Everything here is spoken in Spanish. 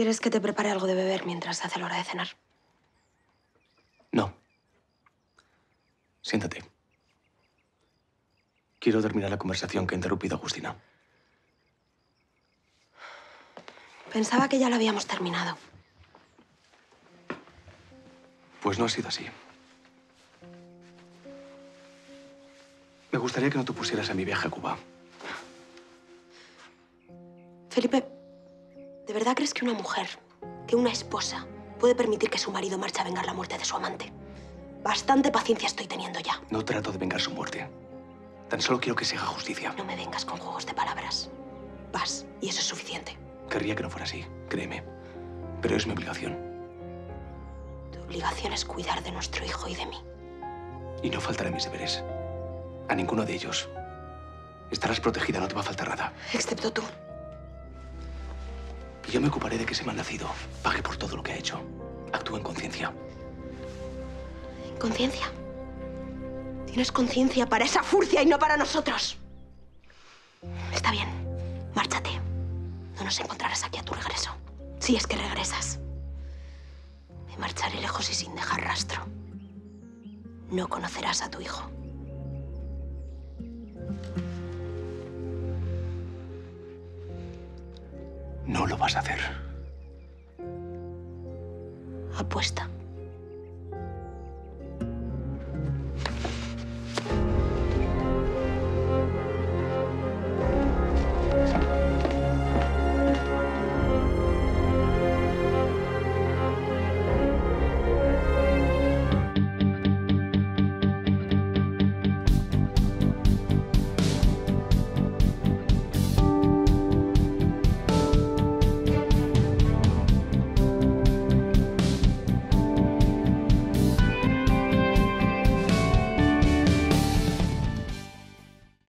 ¿Quieres que te prepare algo de beber mientras se hace la hora de cenar? No. Siéntate. Quiero terminar la conversación que ha interrumpido Agustina. Pensaba que ya la habíamos terminado. Pues no ha sido así. Me gustaría que no te pusieras en mi viaje a Cuba. Felipe, ¿de verdad crees que una mujer, que una esposa, puede permitir que su marido marche a vengar la muerte de su amante? Bastante paciencia estoy teniendo ya. No trato de vengar su muerte. Tan solo quiero que se haga justicia. No me vengas con juegos de palabras. Vas, y eso es suficiente. Querría que no fuera así, créeme. Pero es mi obligación. Tu obligación es cuidar de nuestro hijo y de mí. Y no faltaré a mis deberes. A ninguno de ellos. Estarás protegida, no te va a faltar nada. Excepto tú. Y yo me ocuparé de que ese malnacido pague por todo lo que ha hecho. Actúa en conciencia. ¿En conciencia? Tienes conciencia para esa furcia y no para nosotros. Está bien, márchate. No nos encontrarás aquí a tu regreso. Si es que regresas. Me marcharé lejos y sin dejar rastro. No conocerás a tu hijo. No lo vas a hacer. Apuesta.